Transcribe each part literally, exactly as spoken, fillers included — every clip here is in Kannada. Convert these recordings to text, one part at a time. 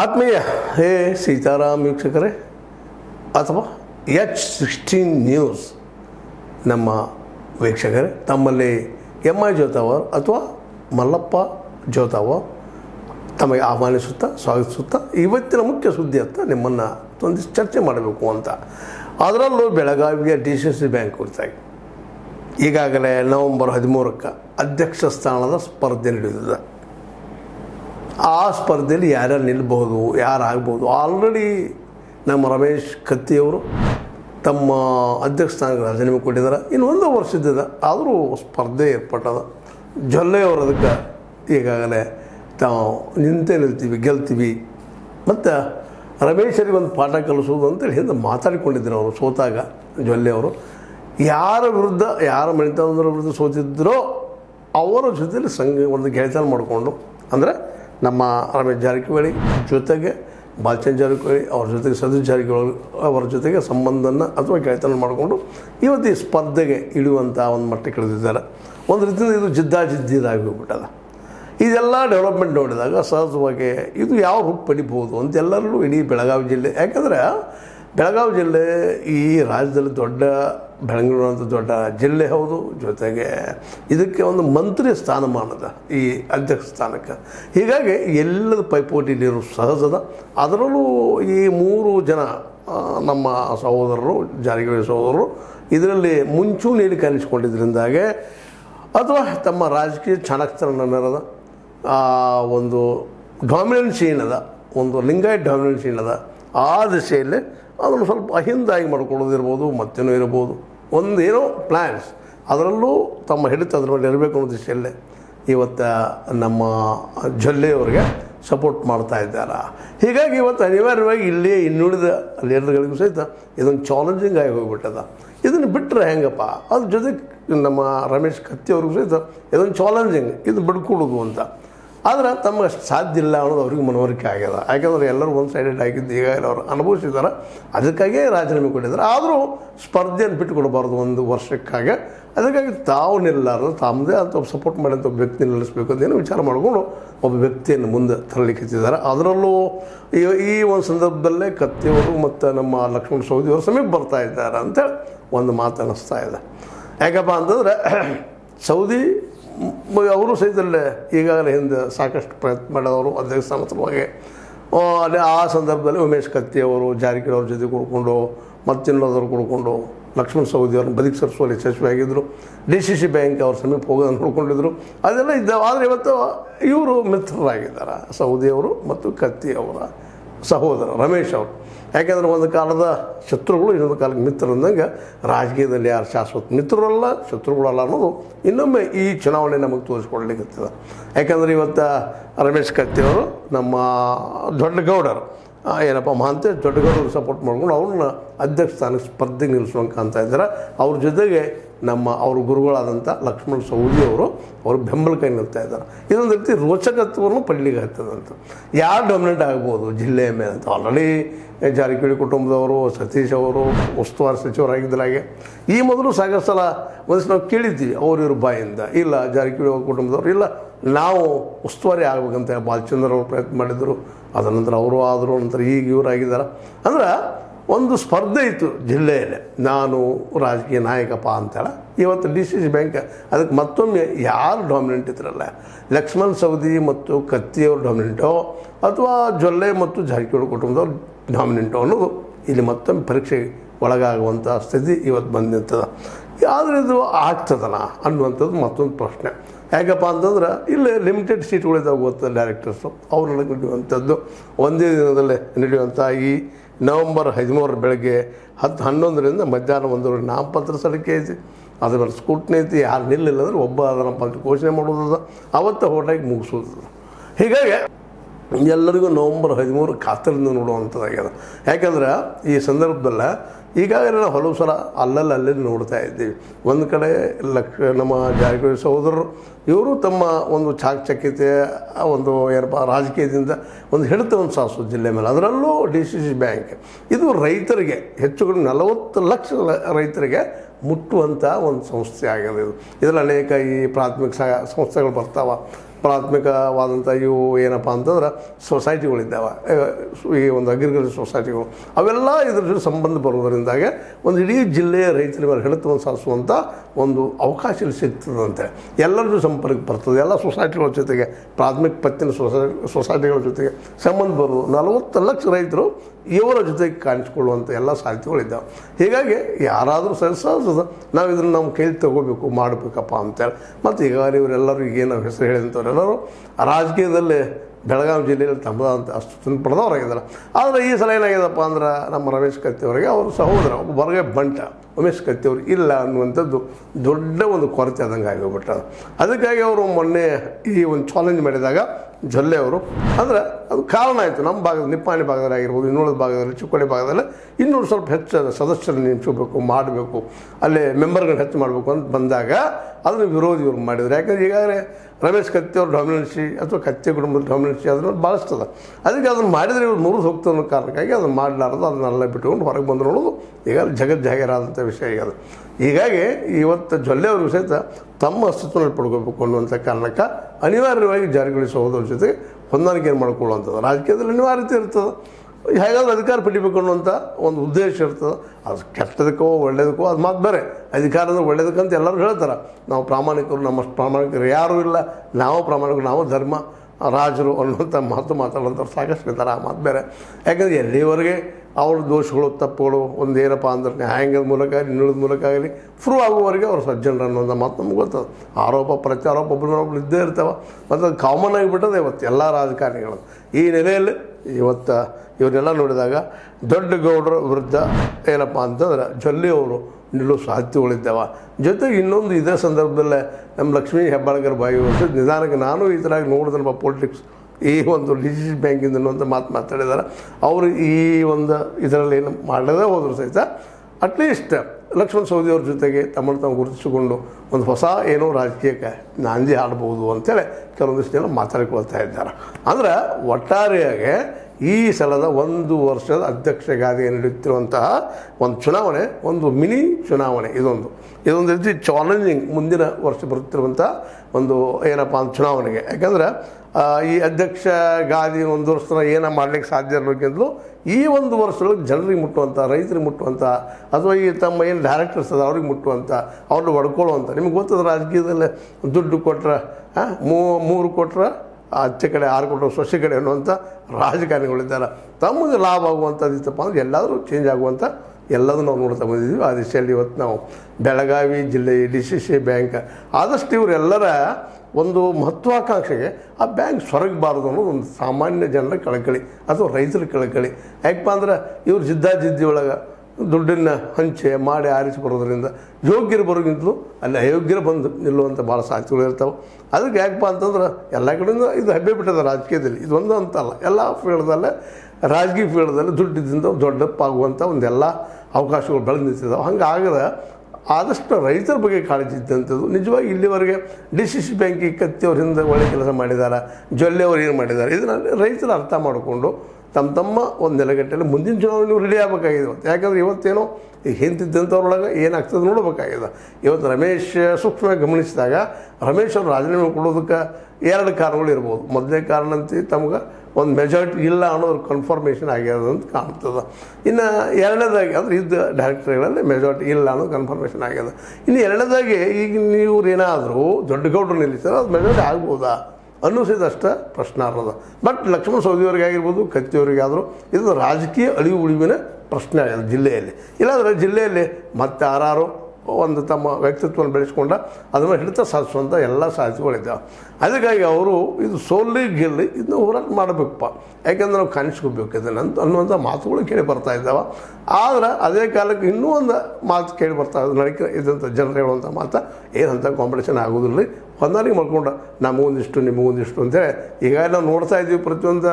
आत्मीय हे सीताराम वीक्षकरे अथवा एच सोळा न्यूज नम्म वीक्षकरे तम्मल्ली एम आई ज्योतवर अथवा मल्लप्प ज्योतवर तಮಗೆ ಆಹ್ವಾನಿಸುತ್ತಾ ಸ್ವಾಗತಿಸುತ್ತಾ ಇವತ್ತಿನ ಮುಖ್ಯ ಸುದ್ದಿ ಅಂತ ನಿಮ್ಮನ್ನು ಒಂದಿಷ್ಟು ಚರ್ಚೆ ಮಾಡಬೇಕು ಅಂತ. ಅದರಲ್ಲೂ ಬೆಳಗಾವಿಯ ಡಿಸಿಸಿ ಬ್ಯಾಂಕ್ ಕುರಿತಾಗಿ ಈಗಾಗಲೇ ನವೆಂಬರ್ ಹದಿಮೂರಕ್ಕೆ ಅಧ್ಯಕ್ಷ ಸ್ಥಾನದ ಸ್ಪರ್ಧೆ ನಡೆದಿದೆ. ಆ ಸ್ಪರ್ಧೆಯಲ್ಲಿ ಯಾರು ನಿಲ್ಲಬಹುದು ಯಾರಾಗಬಹುದು ಆಲ್ರೆಡಿ ನಮ್ಮ ರಮೇಶ್ ಕತ್ತಿಯವರು ತಮ್ಮ ಅಧ್ಯಕ್ಷ ಸ್ಥಾನಕ್ಕೆ ರಾಜೀನಾಮೆ ಕೊಟ್ಟಿದ್ದಾರೆ. ಇನ್ನು ಒಂದು ವರ್ಷದಿದೆ ಆದರೂ ಸ್ಪರ್ಧೆ ಏರ್ಪಟ್ಟದ. ಜೊಲ್ಲೆಯವರು ಅದಕ್ಕೆ ಈಗಾಗಲೇ ತಾವು ನಿಂತೆ ನಿಲ್ತೀವಿ ಗೆಲ್ತೀವಿ ಮತ್ತು ರಮೇಶರಿಗೊಂದು ಪಾಠ ಕಲಿಸೋದು ಅಂತೇಳಿ ಹಿಂದೆ ಮಾತಾಡಿಕೊಂಡಿದ್ರು ಅವರು ಸೋತಾಗ ಜೊಲ್ಲೆಯವರು. ಯಾರ ವಿರುದ್ಧ ಯಾರ ಮಣಿತಂದ್ರ ವಿರುದ್ಧ ಸೋತಿದ್ದರೋ ಅವರ ಜೊತೆಯಲ್ಲಿ ಸಂಘ ಒಂದು ಗೆಳೆತನ ಮಾಡಿಕೊಂಡು ಅಂದರೆ ನಮ್ಮ ರಮೇಶ್ ಜಾರಕಿಹೊಳಿ ಜೊತೆಗೆ ಬಾಲಚಂದ್ರ ಜಾರಕಿಹೊಳಿ ಅವ್ರ ಜೊತೆಗೆ ಸತೀಶ್ ಜಾರಕಿಹೊಳಿ ಅವರ ಜೊತೆಗೆ ಸಂಬಂಧನ ಅಥವಾ ಗೆಳೆತನ ಮಾಡಿಕೊಂಡು ಇವತ್ತು ಈ ಸ್ಪರ್ಧೆಗೆ ಇಳಿಯುವಂಥ ಒಂದು ಮಟ್ಟಕ್ಕೆ ಇಳಿದಿದ್ದಾರೆ. ಒಂದು ರೀತಿಯಿಂದ ಇದು ಜಿದ್ದಾಜಿದ್ದಿದಾಗಿ ಹೋಗ್ಬಿಟ್ಟದ. ಇದೆಲ್ಲ ಡೆವಲಪ್ಮೆಂಟ್ ನೋಡಿದಾಗ ಸಹಜವಾಗಿ ಇದು ಯಾವ ರೂಪ ಪಡಿಬೋದು ಅಂತೆಲ್ಲರೂ ಇಡೀ ಬೆಳಗಾವಿ ಜಿಲ್ಲೆ, ಯಾಕಂದರೆ ಬೆಳಗಾವಿ ಜಿಲ್ಲೆ ಈ ರಾಜ್ಯದಲ್ಲಿ ದೊಡ್ಡ ಬೆಳಂಗಳೂರು ಅಂತ ದೊಡ್ಡ ಜಿಲ್ಲೆ ಹೌದು. ಜೊತೆಗೆ ಇದಕ್ಕೆ ಒಂದು ಮಂತ್ರಿ ಸ್ಥಾನಮಾನದ ಈ ಅಧ್ಯಕ್ಷ ಸ್ಥಾನಕ್ಕೆ, ಹೀಗಾಗಿ ಎಲ್ಲದ ಪೈಪೋಟಿಲಿರೋ ಸಹಜದ. ಅದರಲ್ಲೂ ಈ ಮೂರು ಜನ ನಮ್ಮ ಸಹೋದರರು ಜಾರಕಿಹೊಳಿ ಸಹೋದರರು ಇದರಲ್ಲಿ ಮುಂಚೂಣಿಯಲ್ಲಿ ಕಾಣಿಸಿಕೊಂಡಿದ್ದರಿಂದಾಗೆ ಅಥವಾ ತಮ್ಮ ರಾಜಕೀಯ ಚಾಣಾಕ್ಷತನ ನೆರದ ಒಂದು ಡಾಮಿನೆನ್ಸ್ ಏನದ ಒಂದು ಲಿಂಗಾಯತ್ ಡಾಮಿನೆನ್ಸ್ ಏನದ ಆ ದಿಶೆಯಲ್ಲಿ ಅದನ್ನು ಸ್ವಲ್ಪ ಅಹಿಂದಾಗಿ ಮಾಡ್ಕೊಳ್ಳೋದಿರ್ಬೋದು ಮತ್ತೇನೋ ಇರ್ಬೋದು ಒಂದೇನೋ ಪ್ಲ್ಯಾನ್ಸ್ ಅದರಲ್ಲೂ ತಮ್ಮ ಹಿಡಿತ ಅದ್ರ ಮೇಲೆ ಇರಬೇಕು ಅನ್ನೋ ದಿಶೆಯಲ್ಲೇ ಇವತ್ತು ನಮ್ಮ ಜೊಲ್ಲೆಯವ್ರಿಗೆ ಸಪೋರ್ಟ್ ಮಾಡ್ತಾ ಇದ್ದಾರೆ. ಹೀಗಾಗಿ ಇವತ್ತು ಅನಿವಾರ್ಯವಾಗಿ ಇಲ್ಲಿಯೇ ಇನ್ನುಳಿದ ಲೀಡರ್ಗಳಿಗೂ ಸಹಿತ ಇದೊಂದು ಚಾಲೆಂಜಿಂಗ್ ಆಗಿ ಹೋಗ್ಬಿಟ್ಟದ. ಇದನ್ನು ಬಿಟ್ಟರೆ ಹೆಂಗಪ್ಪ ಅದ್ರ ಜೊತೆಗೆ ನಮ್ಮ ರಮೇಶ್ ಕತ್ತಿ ಅವ್ರಿಗೂ ಸಹಿತ ಇದೊಂದು ಚಾಲೆಂಜಿಂಗ್ ಇದು ಬಿಡ್ಕೊಡೋದು ಅಂತ. ಆದರೆ ತಮಗೆ ಸಾಧ್ಯ ಇಲ್ಲ ಅನ್ನೋದು ಅವ್ರಿಗೆ ಮನವರಿಕೆ ಆಗ್ಯದ. ಯಾಕೆಂದರೆ ಎಲ್ಲರೂ ಒಂದು ಸೈಡೆಡ್ ಆಗಿದ್ದು ಈಗಾಗಲೇ ಅವರು ಅನುಭವಿಸಿದ್ದಾರೆ, ಅದಕ್ಕಾಗಿಯೇ ರಾಜೀನಾಮೆ ಕೊಟ್ಟಿದ್ದಾರೆ. ಆದರೂ ಸ್ಪರ್ಧೆಯನ್ನು ಬಿಟ್ಟುಕೊಡಬಾರ್ದು ಒಂದು ವರ್ಷಕ್ಕಾಗಿ, ಅದಕ್ಕಾಗಿ ತಾವು ನಿಲ್ಲಾರದು ತಮ್ಮದೇ ಅಂತ ಸಪೋರ್ಟ್ ಮಾಡಿದಂಥ ಒಬ್ಬ ವ್ಯಕ್ತಿ ನಿಲ್ಲಿಸಬೇಕು ಅಂತೇನು ವಿಚಾರ ಮಾಡಿಕೊಂಡು ಒಬ್ಬ ವ್ಯಕ್ತಿಯನ್ನು ಮುಂದೆ ತರಲಿಕ್ಕಿದ್ದಾರೆ. ಅದರಲ್ಲೂ ಈ ಒಂದು ಸಂದರ್ಭದಲ್ಲೇ ಕತ್ತಿಯವರು ಮತ್ತು ನಮ್ಮ ಲಕ್ಷ್ಮಣ ಸವದಿ ಅವರು ಸಮೀಪ ಬರ್ತಾ ಇದ್ದಾರೆ ಅಂತೇಳಿ ಒಂದು ಮಾತನಿಸ್ತಾ ಇದೆ. ಯಾಕಪ್ಪ ಅಂತಂದರೆ ಸೌದಿ ಅವರು ಸಹಿತಲ್ಲೇ ಈಗಾಗಲೇ ಹಿಂದೆ ಸಾಕಷ್ಟು ಪ್ರಯತ್ನ ಮಾಡಿದವರು ಅಧ್ಯಕ್ಷ ಸ್ಥಾನ ಸಲುವಾಗಿ. ಅಲ್ಲಿ ಆ ಸಂದರ್ಭದಲ್ಲಿ ಉಮೇಶ್ ಕತ್ತಿಯವರು ಜಾರಕಿಹೊಳಿ ಅವ್ರ ಜೊತೆ ಕೂಡಿಕೊಂಡು ಮತ್ತಿನ್ನೋದವ್ರು ಕೂಡಿಕೊಂಡು ಲಕ್ಷ್ಮಣ್ ಸವದಿ ಅವ್ರನ್ನ ಬದುಕಿ ಸರಿಸುವಲ್ಲಿ ಯಶಸ್ವಿಯಾಗಿದ್ದರು. ಡಿ ಸಿ ಸಿ ಬ್ಯಾಂಕ್ ಅವ್ರ ಸಮೀಪ ಹೋಗೋದನ್ನು ನೋಡಿಕೊಂಡಿದ್ದರು. ಅದೆಲ್ಲ ಇದ್ದಾವೆ. ಆದರೆ ಇವತ್ತು ಇವರು ಮಿತ್ರರಾಗಿದ್ದಾರೆ ಸವದಿಯವರು ಮತ್ತು ಕತ್ತಿಯವರ ಸಹೋದರ ರಮೇಶ್ ಅವರು. ಯಾಕೆಂದರೆ ಒಂದು ಕಾಲದ ಶತ್ರುಗಳು ಇನ್ನೊಂದು ಕಾಲಕ್ಕೆ ಮಿತ್ರರು ಅಂದಂಗೆ ರಾಜಕೀಯದಲ್ಲಿ ಯಾರು ಶಾಶ್ವತ ಮಿತ್ರರಲ್ಲ ಶತ್ರುಗಳಲ್ಲ ಅನ್ನೋದು ಇನ್ನೊಮ್ಮೆ ಈ ಚುನಾವಣೆ ನಮಗೆ ತೋರಿಸ್ಕೊಡ್ಲಿಕ್ಕತ್ತದ. ಯಾಕಂದರೆ ಇವತ್ತು ರಮೇಶ್ ಕತ್ತಿಯವರು ನಮ್ಮ ದೊಡ್ಡಗೌಡರು ಏನಪ್ಪ ಮಹಾಂತೇಶ್ ದೊಡ್ಡಗೌಡರು ಸಪೋರ್ಟ್ ಮಾಡಿಕೊಂಡು ಅವ್ರನ್ನ ಅಧ್ಯಕ್ಷ ಸ್ಥಾನಕ್ಕೆ ಸ್ಪರ್ಧೆಗೆ ನಿಲ್ಲಿಸುವಂಗೆ ಅಂತ ಇದ್ದಾರೆ. ಅವ್ರ ಜೊತೆಗೆ ನಮ್ಮ ಅವ್ರ ಗುರುಗಳಾದಂಥ ಲಕ್ಷ್ಮಣ ಸವದಿ ಅವರು ಅವರು ಬೆಂಬಲಕ್ಕೆ ನಿಲ್ತಾ ಇದ್ದಾರೆ. ಇದೊಂದು ರೀತಿ ರೋಚಕತ್ವವನ್ನು ಪಡ್ಲಿಕ್ಕೆ ಆಗ್ತದಂತ. ಯಾರು ಡಾಮಿನೆಂಟ್ ಆಗ್ಬೋದು ಜಿಲ್ಲೆಯ ಮೇಲೆ ಅಂತ ಆಲ್ರೆಡಿ ಜಾರಕಿಹೊಳಿ ಕುಟುಂಬದವರು ಸತೀಶ್ ಅವರು ಉಸ್ತುವಾರಿ ಸಚಿವರಾಗಿದ್ದಲಾಗೆ ಈ ಮೊದಲು ಸಾಕಷ್ಟು ಸಲ ಒಂದಿಷ್ಟು ನಾವು ಕೇಳಿದ್ದೀವಿ ಅವ್ರಿವ್ರ ಬಾಯಿಂದ, ಇಲ್ಲ ಜಾರಕಿಹೊಳಿ ಅವ್ರ ಕುಟುಂಬದವ್ರು ಇಲ್ಲ ನಾವು ಉಸ್ತುವಾರಿ ಆಗ್ಬೇಕಂತ ಬಾಲಚಂದ್ರ ಅವರು ಪ್ರಯತ್ನ ಮಾಡಿದರು. ಅದರ ನಂತರ ಅವರು ಆದರು, ನಂತರ ಈಗ ಇವರಾಗಿದ್ದಾರೆ. ಅಂದ್ರೆ ಒಂದು ಸ್ಪರ್ಧೆ ಇತ್ತು ಜಿಲ್ಲೆಯಲ್ಲೇ ನಾನು ರಾಜಕೀಯ ನಾಯಕಪ್ಪ ಅಂತೇಳಿ. ಇವತ್ತು ಡಿ ಸಿ ಸಿ ಬ್ಯಾಂಕ್ ಅದಕ್ಕೆ ಮತ್ತೊಮ್ಮೆ ಯಾರು ಡಾಮಿನೆಂಟ್ ಇದ್ರಲ್ಲ ಲಕ್ಷ್ಮಣ್ ಸವದಿ ಮತ್ತು ಕತ್ತಿಯವ್ರ ಡಾಮಿನೆಂಟೋ ಅಥವಾ ಜೊಲ್ಲೆ ಮತ್ತು ಜಾರಕಿಹೊಳಿ ಕುಟುಂಬದವ್ರು ಡಾಮಿನೆಂಟೋ ಅನ್ನೋದು ಇಲ್ಲಿ ಮತ್ತೊಮ್ಮೆ ಪರೀಕ್ಷೆಗೆ ಒಳಗಾಗುವಂಥ ಸ್ಥಿತಿ ಇವತ್ತು ಬಂದಿರ್ತದ. ಆದರೆ ಇದು ಆಗ್ತದಲ್ಲ ಅನ್ನುವಂಥದ್ದು ಮತ್ತೊಂದು ಪ್ರಶ್ನೆ. ಯಾಕಪ್ಪ ಅಂತಂದ್ರೆ ಇಲ್ಲೇ ಲಿಮಿಟೆಡ್ ಸೀಟ್ಗಳಿದ್ದಾವೆ ಗೊತ್ತಲ್ಲ ಡೈರೆಕ್ಟರ್ಸು ಅವ್ರನ್ನ ನಡೆಯುವಂಥದ್ದು ಒಂದೇ ದಿನದಲ್ಲೇ ನಡೆಯುವಂಥ ಈ ನವೆಂಬರ್ ಹದಿಮೂರರ ಬೆಳಗ್ಗೆ ಹತ್ತು ಹನ್ನೊಂದರಿಂದ ಮಧ್ಯಾಹ್ನ ಒಂದೂವರೆ ನಾಮಪತ್ರ ಸಲ್ಲಿಕೆ ಐತಿ. ಅದ್ರ ಮೇಲೆ ಸ್ಕೂಟ್ನಿ ಐತಿ. ಯಾರು ನಿಲ್ಲಿಲ್ಲ ಅಂದ್ರೆ ಒಬ್ಬ ಅದನ್ನ ಘೋಷಣೆ ಮಾಡೋದದ, ಅವತ್ತು ಹೋರಾಗಿ ಮುಗಿಸೋದದ. ಹೀಗಾಗಿ ಎಲ್ಲರಿಗೂ ನವಂಬರ್ ಹದಿಮೂರು ಕಾತರದಿಂದ ನೋಡುವಂಥದ್ದಾಗ್ಯದ. ಯಾಕಂದ್ರೆ ಈ ಸಂದರ್ಭದಲ್ಲಿ ಈಗಾಗಲೇ ನಾವು ಹಲವು ಸಲ ಅಲ್ಲಲ್ಲಿ ಅಲ್ಲಲ್ಲಿ ನೋಡ್ತಾ ಇದ್ದೀವಿ. ಒಂದು ಕಡೆ ಲಕ್ಷ ನಮ್ಮ ಜಾರಕಿಹೊಳಿ ಸಹೋದರರು ಇವರು ತಮ್ಮ ಒಂದು ಚಾಕಚಕ್ಯತೆ ಒಂದು ಏನಪ್ಪ ರಾಜಕೀಯದಿಂದ ಒಂದು ಹಿಡಿತವನ್ನು ಸಾಸು ಜಿಲ್ಲೆ ಮೇಲೆ. ಅದರಲ್ಲೂ ಡಿ ಸಿ ಸಿ ಬ್ಯಾಂಕ್ ಇದು ರೈತರಿಗೆ ಹೆಚ್ಚು ಕಡಿಮೆ ನಲವತ್ತು ಲಕ್ಷ ರೈತರಿಗೆ ಮುಟ್ಟುವಂಥ ಒಂದು ಸಂಸ್ಥೆ ಆಗಿದೆ. ಇದು ಇದರಲ್ಲಿ ಅನೇಕ ಈ ಪ್ರಾಥಮಿಕ ಸಂಸ್ಥೆಗಳು ಬರ್ತಾವೆ, प्राथमिक वादंत इವು ಏನಪ್ಪ ಅಂತಂದ್ರೆ ಸೊಸೈಟಿಗಳು ಇದ್ದಾವೆ ಈ ಒಂದು ಅಗ್ರಿಕಲ್ಚರ್ ಸೊಸೈಟಿಗಳು ಅವೆಲ್ಲ ಇದರ ಜೊತೆ ಸಂಬಂಧ ಬರೋದರಿಂದಾಗಿ ಒಂದು ಇಡೀ ಜಿಲ್ಲೆಯ ರೈತರ ಮೇಲೆ ಹಿಡಿತವನ್ನು ಸಾಧಿಸುವಂತ ಒಂದು ಅವಕಾಶ ಸಿಗ್ತದಂತೆ ಎಲ್ಲರಿಗೂ ಸಂಪರ್ಕ ಬರ್ತದೆ ಎಲ್ಲ ಸೊಸೈಟಿಗಳ ಜೊತೆಗೆ ಪ್ರಾಥಮಿಕ ಪತ್ತಿನ ಸೊಸೈಟಿಗಳ ಜೊತೆಗೆ ಸಂಬಂಧ ಬರೋದು ನಲವತ್ತು ಲಕ್ಷ ರೈತರು ಇವರ ಜೊತೆಗೆ ಕಾಣಿಸಿಕೊಳ್ಳುವಂತ ಎಲ್ಲ ಸಾಧ್ಯತೆಗಳು ಇದ್ದಾವೆ ಹೀಗಾಗಿ ಯಾರಾದರೂ ಸರಿಸಾದ ನಾವು ಇದನ್ನ ನಮ್ಮ ಕೈಯಲ್ಲಿ ತಗೋಬೇಕು ಮಾಡಬೇಕಪ್ಪ ಅಂತ ಹೇಳಿ ಮತ್ತೆ ಈಗಾಗಲೇ ಇವರೆಲ್ಲರೂ ಏನು ಹೆಸರು ಹೇಳಿದಂತವರೆಲ್ಲರೂ ರಾಜಕೀಯದಲ್ಲಿ ಬೆಳಗಾವಿ ಜಿಲ್ಲೆಯಲ್ಲಿ ತಮ್ಮದಾದಂಥ ಅಸ್ತಿತ್ವವನ್ನು ಪಡೆದವರಾಗಿದ್ದಾರೆ ಆದರೆ ಈ ಸಲ ಏನಾಗಿದೆಪ್ಪ ಅಂದ್ರೆ ನಮ್ಮ ರಮೇಶ್ ಕತ್ತಿ ಅವರಿಗೆ ಅವರು ಸಹೋದರ ಒಬ್ಬ ಬರಗೇ ಬಂಟ ಉಮೇಶ್ ಕತ್ತಿ ಅವರು ಇಲ್ಲ ಅನ್ನುವಂಥದ್ದು ದೊಡ್ಡ ಒಂದು ಕೊರತೆ ಆದಂಗೆ ಆಗೋಗ್ಬಿಟ್ಟರು ಅದಕ್ಕಾಗಿ ಅವರು ಮೊನ್ನೆ ಈ ಒಂದು ಚಾಲೆಂಜ್ ಮಾಡಿದಾಗ ಜೊಲ್ಲೆ ಅವರು ಅಂದರೆ ಅದು ಕಾರಣ ಆಯಿತು ನಮ್ಮ ಭಾಗದ ನಿಪ್ಪಾಣಿ ಭಾಗದಲ್ಲಿ ಆಗಿರ್ಬೋದು ಇನ್ನೂರದ ಭಾಗದಲ್ಲಿ ಚಿಕ್ಕೋಡಿ ಭಾಗದಲ್ಲಿ ಇನ್ನೂರು ಸ್ವಲ್ಪ ಹೆಚ್ಚು ಸದಸ್ಯರನ್ನು ನೇಮಿಸಬೇಕು ಮಾಡಬೇಕು ಅಲ್ಲಿ ಮೆಂಬರ್ಗಳನ್ನ ಹೆಚ್ಚು ಮಾಡಬೇಕು ಅಂತ ಬಂದಾಗ ಅದನ್ನು ವಿರೋಧಿಯವರು ಮಾಡಿದರು ಯಾಕಂದರೆ ಈಗಾಗಲೇ ರಮೇಶ್ ಕತ್ತಿ ಅವರು ಡಾಮಿನೆನ್ಸಿ ಅಥವಾ ಕತ್ತಿ ಕುಟುಂಬದ ಡಾಮಿನೆನ್ಸಿ ಅದನ್ನು ಭಾಳಸ್ತದೆ ಅದಕ್ಕೆ ಅದನ್ನು ಮಾಡಿದರೆ ಇವರು ಮುರಿದು ಹೋಗ್ತದೆ ಅನ್ನೋ ಕಾರಣಕ್ಕಾಗಿ ಅದನ್ನು ಮಾಡಲಾರದು ಅದನ್ನೆಲ್ಲ ಬಿಟ್ಟುಕೊಂಡು ಹೊರಗೆ ಬಂದು ನೋಡೋದು ಈಗ ಜಗತ್ ಜಾಹೀರಾದಂಥ ವಿಷಯ ಈಗ ಅದು ಹೀಗಾಗಿ ಇವತ್ತು ಜೊಲ್ಲೆಯವರು ಸಹಿತ ತಮ್ಮ ಅಸ್ತಿತ್ವದಲ್ಲಿ ಪಡ್ಕೋಬೇಕು ಅನ್ನುವಂಥ ಕಾರಣಕ್ಕೆ ಅನಿವಾರ್ಯವಾಗಿ ಜಾರಕಿಹೊಳಿ ಸಹೋದರ ಜೊತೆ ಹೊಂದಾಣಿಕೆಯನ್ನು ಮಾಡಿಕೊಳ್ಳುವಂಥದ್ದು ರಾಜಕೀಯದಲ್ಲಿ ಅನಿವಾರ್ಯತೆ ಇರ್ತದೆ ಹೇಗಾದರೂ ಅಧಿಕಾರ ಪಡಿಬೇಕು ಅನ್ನುವಂಥ ಒಂದು ಉದ್ದೇಶ ಇರ್ತದೆ ಅದು ಕೆಟ್ಟದಕ್ಕೋ ಒಳ್ಳೇದಕ್ಕೋ ಅದು ಮಾತು ಬೇರೆ ಅಧಿಕಾರ ಅಂದರೆ ಒಳ್ಳೇದಕ್ಕಂತ ಎಲ್ಲರೂ ಹೇಳ್ತಾರೆ ನಾವು ಪ್ರಾಮಾಣಿಕರು ನಮ್ಮಷ್ಟು ಪ್ರಾಮಾಣಿಕರು ಯಾರೂ ಇಲ್ಲ ನಾವು ಪ್ರಾಮಾಣಿಕರು ನಾವು ಧರ್ಮ ರಾಜರು ಅನ್ನುವಂಥ ಮಾತು ಮಾತಾಡೋಂಥವ್ರು ಸಾಕಷ್ಟು ಇರ್ತಾರೆ ಆ ಮಾತು ಬೇರೆ ಯಾಕಂದರೆ ಎಲ್ಲಿವರೆಗೆ ಅವ್ರ ದೋಷಗಳು ತಪ್ಪುಗಳು ಒಂದು ಏನಪ್ಪ ಅಂದ್ರೆ ನ್ಯಾಯಾಂಗದ ಮೂಲಕ ಆಗಲಿ ಇನ್ನುಳಿದ ಮೂಲಕ ಆಗಲಿ ಪ್ರೂವ್ ಆಗುವವರೆಗೆ ಅವ್ರು ಸಜ್ಜನರು ಅನ್ನೋಂಥ ಮಾತು ನಮ್ಗೆ ಗೊತ್ತದೆ ಆರೋಪ ಪ್ರತ್ಯಾರೋಪ ಒಬ್ಬರೊಬ್ಬರು ಇದ್ದೇ ಇರ್ತಾವೆ ಮತ್ತು ಅದು ಕಾಮನ್ ಆಗಿಬಿಟ್ಟದೆ ಇವತ್ತು ಎಲ್ಲ ರಾಜಕಾರಣಿಗಳು ಈ ನೆಲೆಯಲ್ಲಿ ಇವತ್ತು ಇವನ್ನೆಲ್ಲ ನೋಡಿದಾಗ ದೊಡ್ಡಗೌಡರ ವಿರುದ್ಧ ಏನಪ್ಪ ಅಂತಂದ್ರೆ ಜೊಲ್ಲೆಯವರು ನಿಲ್ಲೋ ಸಾಧ್ಯತೆಗಳಿದ್ದಾವೆ ಜೊತೆಗೆ ಇನ್ನೊಂದು ಇದೇ ಸಂದರ್ಭದಲ್ಲೇ ನಮ್ಮ ಲಕ್ಷ್ಮೀ ಹೆಬ್బాಳ್ಕರ್ ಬಾಯಿ ಹೊರತು ನಿಧಾನಕ್ಕೆ ನಾನು ಈ ಥರ ನೋಡಿದನಪ್ಪ ಪೊಲಿಟಿಕ್ಸ್ ಈ ಒಂದು ಡಿಸಿಸಿ ಬ್ಯಾಂಕಿಂದ ಅನ್ನೋಂಥ ಮಾತು ಮಾತಾಡಿದ್ದಾರೆ ಅವರು ಈ ಒಂದು ಇದರಲ್ಲಿ ಏನು ಮಾಡದೇ ಹೋದರೂ ಸಹಿತ ಅಟ್ಲೀಸ್ಟ್ ಲಕ್ಷ್ಮಣ ಸವದಿ ಅವ್ರ ಜೊತೆಗೆ ತಮ್ಮನ್ನು ತಾವು ಗುರುತಿಸಿಕೊಂಡು ಒಂದು ಹೊಸ ಏನೋ ರಾಜಕೀಯಕ್ಕೆ ನಾಂದಿ ಆಡಬಹುದು ಅಂತೇಳಿ ಕೆಲವೊಂದಿಷ್ಟು ಜನ ಮಾತಾಡಿಕೊಳ್ತಾ ಇದ್ದಾರೆ ಅಂದರೆ ಒಟ್ಟಾರೆಯಾಗಿ ಈ ಸಲದ ಒಂದು ವರ್ಷದ ಅಧ್ಯಕ್ಷ ಗಾದಿಗೆ ನಡೆಯುತ್ತಿರುವಂತಹ ಒಂದು ಚುನಾವಣೆ ಒಂದು ಮಿನಿ ಚುನಾವಣೆ ಇದೊಂದು ಇದೊಂದು ರೀತಿ ಚಾಲೆಂಜಿಂಗ್ ಮುಂದಿನ ವರ್ಷ ಬರುತ್ತಿರುವಂಥ ಒಂದು ಏನಪ್ಪ ಅಂತ ಚುನಾವಣೆಗೆ ಯಾಕಂದರೆ ಈ ಅಧ್ಯಕ್ಷ ಗಾದಿ ಒಂದು ವರ್ಷ ಏನೋ ಮಾಡಲಿಕ್ಕೆ ಸಾಧ್ಯ ಇರೋಕ್ಕಿಂತಲೂ ಈ ಒಂದು ವರ್ಷದೊಳಗೆ ಜನರಿಗೆ ಮುಟ್ಟುವಂಥ ರೈತರಿಗೆ ಮುಟ್ಟುವಂಥ ಅಥವಾ ಈ ತಮ್ಮ ಏನು ಡೈರೆಕ್ಟರ್ಸ್ ಅದ ಅವ್ರಿಗೆ ಮುಟ್ಟುವಂಥ ಅವ್ರನ್ನ ಒಡ್ಕೊಳ್ಳುವಂಥ ನಿಮ್ಗೆ ಗೊತ್ತದ ರಾಜಕೀಯದಲ್ಲಿ ದುಡ್ಡು ಕೊಟ್ರೆ ಮೂ ಮೂರು ಕೊಟ್ರೆ ಅಚ್ಚೆ ಕಡೆ ಆರು ಕೊಟ್ಟರು ಸೊಸೆ ಕಡೆ ಅನ್ನುವಂಥ ರಾಜಕಾರಣಿಗಳಿದ್ದಾರೆ ತಮಗೆ ಲಾಭ ಆಗುವಂಥದ್ದು ಇತ್ತಪ್ಪ ಅಂದರೆ ಎಲ್ಲಾದರೂ ಚೇಂಜ್ ಆಗುವಂಥ ಎಲ್ಲದೂ ನಾವು ನೋಡ್ತಾ ಬಂದಿದ್ದೀವಿ ಆ ದಿಶೆಯಲ್ಲಿ ಇವತ್ತು ನಾವು ಬೆಳಗಾವಿ ಜಿಲ್ಲೆ ಡಿ ಸಿ ಸಿ ಬ್ಯಾಂಕ್ ಆದಷ್ಟು ಇವರೆಲ್ಲರ ಒಂದು ಮಹತ್ವಾಕಾಂಕ್ಷೆಗೆ ಆ ಬ್ಯಾಂಕ್ ಸೊರಗಬಾರ್ದು ಅನ್ನೋದು ಒಂದು ಸಾಮಾನ್ಯ ಜನರ ಕಳಕಳಿ ಅಥವಾ ರೈತರ ಕಳಕಳಿ ಯಾಕಪ್ಪ ಅಂದ್ರೆ ಇವ್ರು ಜಿದ್ದಾಜಿದ್ದಿ ಒಳಗೆ ದುಡ್ಡನ್ನು ಹಂಚೆ ಮಾಡಿ ಆರಿಸಿ ಬರೋದ್ರಿಂದ ಯೋಗ್ಯರು ಬರೋಕ್ಕಿಂತಲೂ ಅಲ್ಲಿ ಅಯೋಗ್ಯರು ಬಂದು ನಿಲ್ಲುವಂಥ ಭಾಳ ಸಾಧ್ಯತೆಗಳು ಇರ್ತಾವೆ ಅದಕ್ಕೆ ಯಾಕಪ್ಪ ಅಂತಂದ್ರೆ ಎಲ್ಲ ಕಡೆಯಿಂದ ಇದು ಹಬ್ಬೆ ಬಿಟ್ಟದ ರಾಜಕೀಯದಲ್ಲಿ ಇದೊಂದು ಅಂತಲ್ಲ ಎಲ್ಲ ಫೀಲ್ಡ್ದಲ್ಲೇ ರಾಜಕೀಯ ಫೀಲ್ಡ್ದಲ್ಲಿ ದುಡ್ಡಿದ್ದಿಂದ ದೊಡ್ಡಪ್ಪಾಗುವಂಥ ಒಂದೆಲ್ಲ ಅವಕಾಶಗಳು ಬೆಳೆದು ನಿಂತಿದ್ದಾವೆ ಹಾಗಾಗದ ಆದಷ್ಟು ರೈತರ ಬಗ್ಗೆ ಕಾಳಜಿ ಇದ್ದಂಥದ್ದು ನಿಜವಾಗಿ ಇಲ್ಲಿವರೆಗೆ ಡಿ ಸಿ ಸಿ ಬ್ಯಾಂಕಿಗೆ ಕತ್ತಿಯವ್ರ ಹಿಂದೆ ಒಳ್ಳೆ ಕೆಲಸ ಮಾಡಿದ್ದಾರೆ ಜೊಲ್ಲೆಯವ್ರು ಏನು ಮಾಡಿದ್ದಾರೆ ಇದನ್ನು ರೈತರು ಅರ್ಥ ಮಾಡಿಕೊಂಡು ತಮ್ಮ ತಮ್ಮ ಒಂದು ನೆಲೆಗಟ್ಟಲ್ಲಿ ಮುಂದಿನ ಚುನಾವಣೆ ನೀವು ರೆಡಿ ಆಗಬೇಕಾಗಿದೆ ಇವತ್ತು ಯಾಕಂದರೆ ಇವತ್ತೇನೋ ಹೆಂತಿದ್ದಂಥವ್ರೊಳಗೆ ಏನಾಗ್ತದೆ ನೋಡಬೇಕಾಗಿದೆ ಇವತ್ತು ರಮೇಶ್ ಸೂಕ್ಷ್ಮವಾಗಿ ಗಮನಿಸಿದಾಗ ರಮೇಶ್ ಅವರು ರಾಜೀನಾಮೆ ಕೊಡೋದಕ್ಕೆ ಎರಡು ಕಾರಣಗಳು ಇರ್ಬೋದು ಮೊದಲನೇ ಕಾರಣ ಅಂತ ತಮ್ಗೆ ಒಂದು ಮೆಜಾರಿಟಿ ಇಲ್ಲ ಅನ್ನೋದ್ರ ಕನ್ಫರ್ಮೇಷನ್ ಆಗ್ಯದ ಅಂತ ಕಾಣ್ತದೆ ಇನ್ನು ಎರಡನೇದಾಗಿ ಅಂದರೆ ಇದ್ದ ಡೈರೆಕ್ಟರ್ಗಳಲ್ಲಿ ಮೆಜಾರಿಟಿ ಇಲ್ಲ ಅನ್ನೋದು ಕನ್ಫರ್ಮೇಷನ್ ಆಗ್ಯದ ಇನ್ನು ಎರಡನೇದಾಗಿ ಈಗ ನೀವ್ರೇನಾದರೂ ದೊಡ್ಡಗೌಡರು ನಿಲ್ಲಿಸ್ತಾರೆ ಅದು ಮೆಜಾರಿಟಿ ಆಗ್ಬೋದಾ ಅನ್ನಿಸಿದಷ್ಟು ಪ್ರಶ್ನಾರ್ಹದ ಬಟ್ ಲಕ್ಷ್ಮಣ ಸವದಿಯವರಿಗಾಗಿರ್ಬೋದು ಕತ್ತಿಯವರಿಗಾದರೂ ಇದು ರಾಜಕೀಯ ಅಳಿವು ಉಳಿವಿನ ಪ್ರಶ್ನೆ ಆಗಿದೆ ಜಿಲ್ಲೆಯಲ್ಲಿ ಇಲ್ಲಾಂದರೆ ಜಿಲ್ಲೆಯಲ್ಲಿ ಮತ್ತೆ ಯಾರು ಒಂದು ತಮ್ಮ ವ್ಯಕ್ತಿತ್ವವನ್ನು ಬೆಳೆಸ್ಕೊಂಡ ಅದನ್ನು ಹಿಡಿತ ಸಾಧಿಸುವಂಥ ಎಲ್ಲ ಸಾಧ್ಯತೆಗಳಿದ್ದಾವೆ ಅದಕ್ಕಾಗಿ ಅವರು ಇದು ಸೋಲಿ ಗೆಲ್ಲಿ ಇದನ್ನ ಹೋರಾಟ ಮಾಡಬೇಕಪ್ಪ ಯಾಕೆಂದ್ರೆ ನಾವು ಕಾಣಿಸ್ಕೋಬೇಕು ಇದನ್ನು ಅಂತ ಅನ್ನುವಂಥ ಮಾತುಗಳು ಕೇಳಿ ಬರ್ತಾ ಇದ್ದಾವೆ ಆದರೆ ಅದೇ ಕಾಲಕ್ಕೆ ಇನ್ನೂ ಒಂದು ಮಾತು ಕೇಳಿ ಬರ್ತಾ ಇದ್ದು ನಡಕ ಇದಂಥ ಜನರು ಹೇಳುವಂಥ ಮಾತು ಏನಂತ ಕಾಂಪಿಟೇಷನ್ ಆಗೋದಿಲ್ಲ ಹೊಂದಾಣಿಕೆ ಮಾಡ್ಕೊಂಡು ನಮಗೊಂದಿಷ್ಟು ನಿಮಗೊಂದಿಷ್ಟು ಅಂತೇಳಿ ಈಗಾಗಲೇ ನಾವು ನೋಡ್ತಾ ಇದ್ದೀವಿ ಪ್ರತಿಯೊಂದು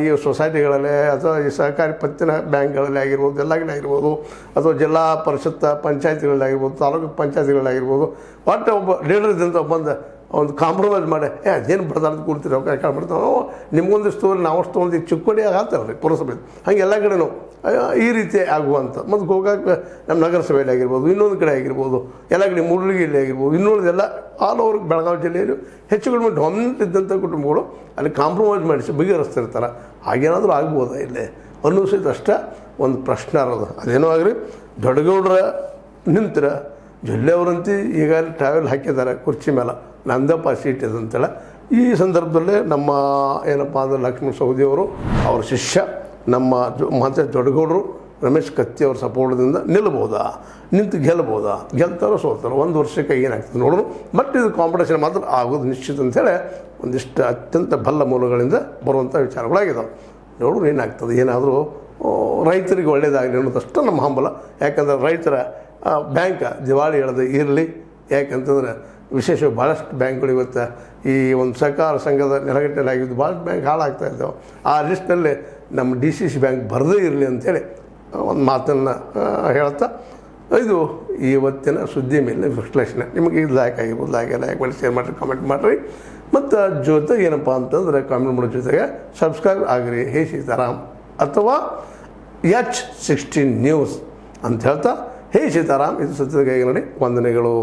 ಈ ಸೊಸೈಟಿಗಳಲ್ಲೇ ಅಥವಾ ಈ ಸಹಕಾರಿ ಪತ್ತಿನ ಬ್ಯಾಂಕ್ಗಳಲ್ಲಿ ಆಗಿರ್ಬೋದು ಎಲ್ಲ ಕಡೆ ಆಗಿರ್ಬೋದು ಅಥವಾ ಜಿಲ್ಲಾ ಪರಿಷತ್ ಪಂಚಾಯತ್ಗಳಾಗಿರ್ಬೋದು ತಾಲೂಕು ಪಂಚಾಯತ್ಗಳಾಗಿರ್ಬೋದು ಒಟ್ಟು ಒಬ್ಬ ಲೀಡರ್ ಇದ್ದಂಥ ಒಬ್ಬಂದು कांप्रमैज माडे अदेनु ಬಡದಾಡ್ದು ಕೂರ್ತೀರಿ ಅವಕಾಶ ಕಾಡ್ಬಿಡ್ತಾವೆ ನಿಮಗೊಂದು ಸ್ಟೋರಿ ನಾವಷ್ಟು ತೊಗೊಂಡು ಈಗ ಚಿಕ್ಕೋಡಿ ಆಗತ್ತಲ್ರಿ ಪುರಸಭೆ ಹಂಗೆ ಎಲ್ಲ ಕಡೆನೂ ಈ ರೀತಿ ಆಗುವಂಥ ಮತ್ತು ಗೋಕಾಕ್ ನಮ್ಮ ನಗರಸಭೆಯಲ್ಲಿ ಆಗಿರ್ಬೋದು ಇನ್ನೊಂದು ಕಡೆ ಆಗಿರ್ಬೋದು ಎಲ್ಲ ಕಡೆ ಮುರುಳಿಗೆಯಲ್ಲಿ ಆಗಿರ್ಬೋದು ಇನ್ನೊಂದೆಲ್ಲ ಆಲ್ ಓವರ್ ಬೆಳಗಾವಿ ಜಿಲ್ಲೆಯಲ್ಲಿ ಹೆಚ್ಚು ಕಡಿಮೆ ಡೊಮಿನೆಂಟ್ ಇದ್ದಂಥ ಕುಟುಂಬಗಳು ಅಲ್ಲಿ ಕಾಂಪ್ರಮೈಸ್ ಮಾಡಿಸಿ ಬಗೆಹರಿಸ್ತಿರ್ತಾರೆ ಹಾಗೇನಾದರೂ ಆಗ್ಬೋದಾ ಇಲ್ಲೇ ಅನ್ನಿಸಿದ ಅಷ್ಟೇ ಒಂದು ಪ್ರಶ್ನೆ ಇರೋದು ಅದೇನೋ ಆಗ್ರಿ ದೊಡ್ಡಗೌಡರ ನಿಂತರ ಜಿಲ್ಲೆಯವರಂತೆ ಈಗಾಗಲೇ ಟ್ರಾವೆಲ್ ಹಾಕಿದ್ದಾರೆ ಕುರ್ಚಿ ಮೇಲೆ ನಂದಪ್ಪ ಸೀಟ್ ಇದಂತೇಳಿ ಈ ಸಂದರ್ಭದಲ್ಲೇ ನಮ್ಮ ಏನಪ್ಪ ಅಂದರೆ ಲಕ್ಷ್ಮಣ ಸವದಿಯವರು ಅವರ ಶಿಷ್ಯ ನಮ್ಮ ಮಹಾಂತೇಶ ದೊಡ್ಡಗೌಡರು ರಮೇಶ್ ಕತ್ತಿ ಅವರ ಸಪೋರ್ಟ್ದಿಂದ ನಿಲ್ಲಬಹುದಾ ನಿಂತು ಗೆಲ್ಲಬಹುದಾ ಗೆಲ್ತಾರೋ ಸೋಲ್ತಾರೋ ಒಂದು ವರ್ಷಕ್ಕೆ ಏನಾಗ್ತದೆ ನೋಡೋರು ಬಟ್ ಇದು ಕಾಂಪಿಟೇಷನ್ ಮಾತ್ರ ಆಗೋದು ನಿಶ್ಚಿತ ಅಂತೇಳಿ ಒಂದಿಷ್ಟು ಅತ್ಯಂತ ಬಲ್ಲ ಮೂಲಗಳಿಂದ ಬರುವಂಥ ವಿಚಾರಗಳಾಗಿದ್ದಾವೆ ನೋಡೋರು ಏನಾಗ್ತದೆ ಏನಾದರೂ ರೈತರಿಗೆ ಒಳ್ಳೆಯದಾಗಲಿ ಅನ್ನೋದಷ್ಟು ನಮ್ಮ ಹಂಬಲ ಯಾಕಂದರೆ ರೈತರ ಬ್ಯಾಂಕ್ ದಿವಾಳಿ ಎಳೆದು ಇರಲಿ ಯಾಕಂತಂದರೆ ವಿಶೇಷ ಭಾಳಷ್ಟು ಬ್ಯಾಂಕ್ಗಳು ಇವತ್ತು ಈ ಒಂದು ಸಹಕಾರ ಸಂಘದ ನೆಲಗಟ್ಟಲಾಗಿದ್ದು ಭಾಳಷ್ಟು ಬ್ಯಾಂಕ್ ಹಾಳಾಗ್ತಾ ಇದ್ದಾವೆ ಆ ಲಿಸ್ಟ್ನಲ್ಲಿ ನಮ್ಮ ಡಿ ಸಿ ಸಿ ಬ್ಯಾಂಕ್ ಬರದೇ ಇರಲಿ ಅಂತೇಳಿ ಒಂದು ಮಾತನ್ನು ಹೇಳ್ತಾ ಇದು ಇವತ್ತಿನ ಸುದ್ದಿ ಮೇಲಿನ ವಿಶ್ಲೇಷಣೆ ನಿಮಗೆ ಇದು ಲೈಕ್ ಆಗಿರ್ಬೋದು ಲೈಕ್ ಲೈಕ್ ಮಾಡಿ ಶೇರ್ ಮಾಡಿರಿ ಕಾಮೆಂಟ್ ಮಾಡಿರಿ ಮತ್ತು ಜೊತೆಗೆ ಏನಪ್ಪ ಅಂತಂದರೆ ಕಾಮೆಂಟ್ ಮಾಡೋ ಜೊತೆಗೆ ಸಬ್ಸ್ಕ್ರೈಬ್ ಆಗಿರಿ ಹೇ ಸೀತಾರಾಮ್ ಅಥವಾ ಎಚ್ ಸಿಕ್ಸ್ಟೀನ್ ನ್ಯೂಸ್ ಅಂತ ಹೇಳ್ತಾ ಹೇ ಸೀತಾರಾಮ್ ಇದು ಸತ್ಯದ ಕೈಗೆ ನೋಡಿ ವಂದನೆಗಳು.